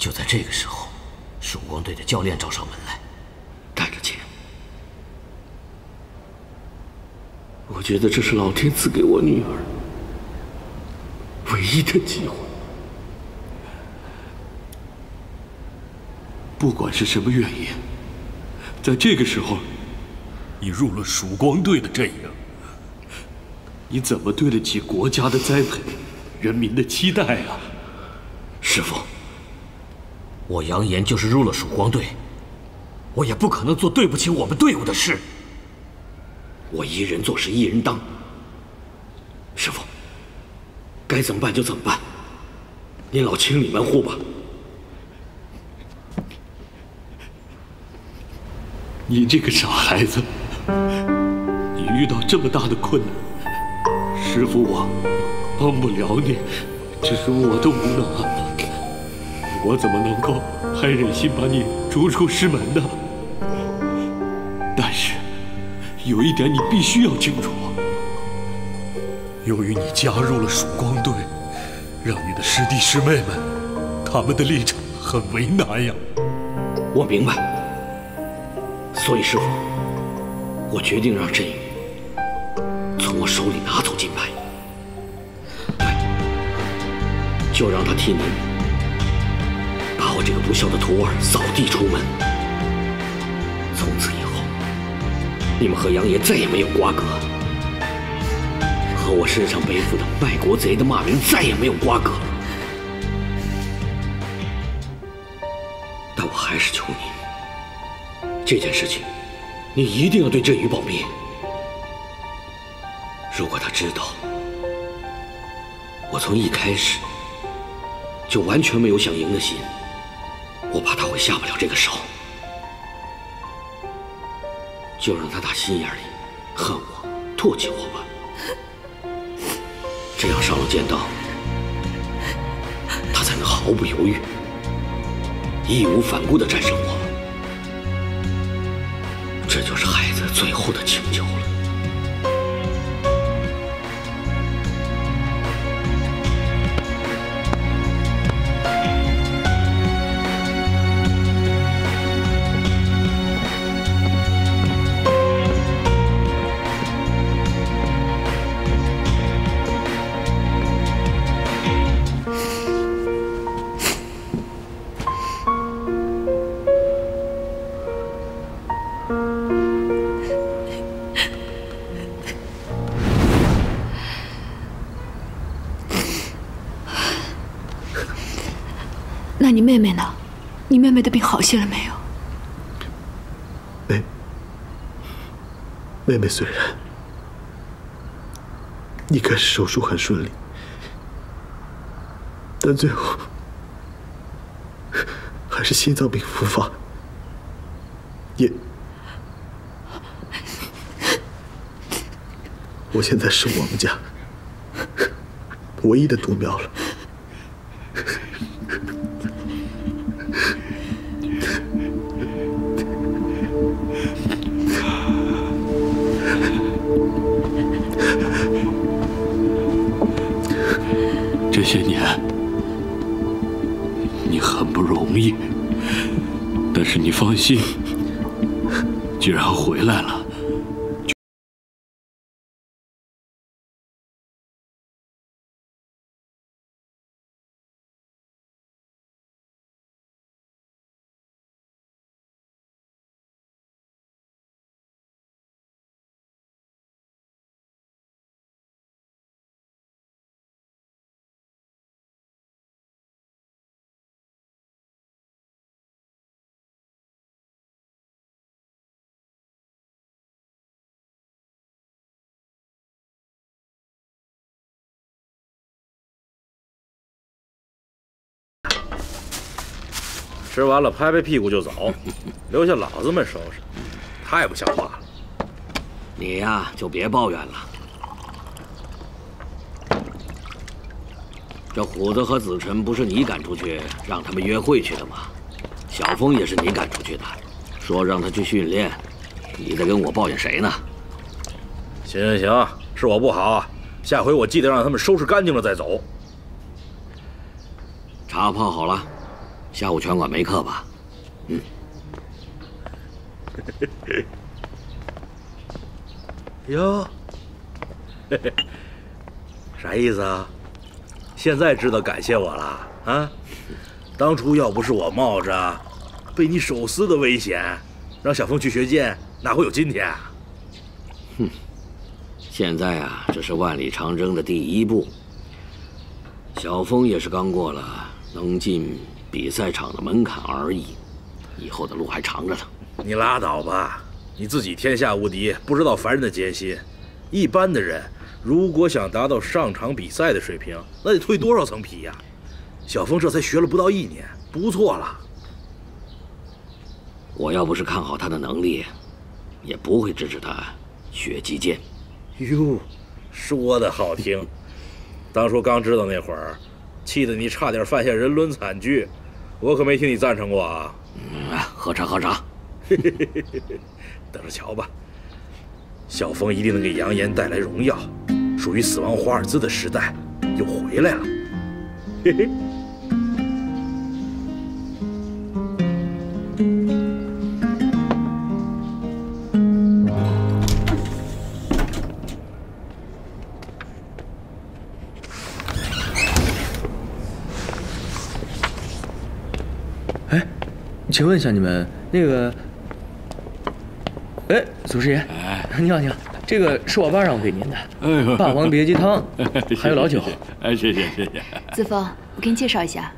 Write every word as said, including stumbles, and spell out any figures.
就在这个时候，曙光队的教练找上门来，带着钱。我觉得这是老天赐给我女儿唯一的机会。不管是什么原因，在这个时候，你入了曙光队的阵营，你怎么对得起国家的栽培、人民的期待啊，师父？ 我扬言，就是入了曙光队，我也不可能做对不起我们队伍的事。我一人做事一人当。师父，该怎么办就怎么办，您老请你们护吧。你这个傻孩子，你遇到这么大的困难，师父我帮不了你，只是我的无能啊。 我怎么能够还忍心把你逐出师门呢？但是，有一点你必须要清楚：由于你加入了曙光队，让你的师弟师妹们，他们的立场很为难呀。我明白，所以师父，我决定让振宇从我手里拿走金牌。对，就让他替您。 把我这个不孝的徒儿扫地出门，从此以后，你们和杨爷再也没有瓜葛，和我身上背负的卖国贼的骂名再也没有瓜葛。但我还是求你，这件事情，你一定要对振宇保密。如果他知道，我从一开始就完全没有想赢的心。 我怕他会下不了这个手，就让他打心眼里恨我、唾弃我吧。这样上了剑道，他才能毫不犹豫、义无反顾地战胜我。这就是孩子最后的请求了。 那你妹妹呢？你妹妹的病好些了没有？妹，妹妹虽然一开始手术很顺利，但最后还是心脏病复发，也……我现在是我们家唯一的独苗了。 这些年，你很不容易，但是你放心，既然回来了。 吃完了，拍拍屁股就走，留下老子们收拾。太不像话了！你呀，就别抱怨了。这虎子和子晨不是你赶出去让他们约会去的吗？小峰也是你赶出去的，说让他去训练。你在跟我抱怨谁呢？行行行，是我不好啊，下回我记得让他们收拾干净了再走。茶泡好了。下午拳馆没课吧？嗯。哟，啥意思啊？现在知道感谢我了啊？当初要不是我冒着被你手撕的危险，让小凤去学剑，哪会有今天啊？哼，现在啊，这是万里长征的第一步。小凤也是刚过了能进比赛场的门槛而已，以后的路还长着呢。你拉倒吧，你自己天下无敌，不知道凡人的艰辛。一般的人如果想达到上场比赛的水平，那得蜕多少层皮呀？小峰这才学了不到一年，不错了。我要不是看好他的能力，也不会支持他学击剑。哟，说的好听。当初刚知道那会儿，气得你差点犯下人伦惨剧，我可没听你赞成过啊。嗯，喝茶喝茶。等着瞧吧，小峰一定能给杨言带来荣耀。属于死亡华尔兹的时代又回来了。嘿嘿。哎，请问一下你们那个。 哎，祖师爷，你好，你好，这个是我爸让我给您的《霸王别姬汤》，还有老酒。哎，谢谢，谢谢。子枫，我给你介绍一下，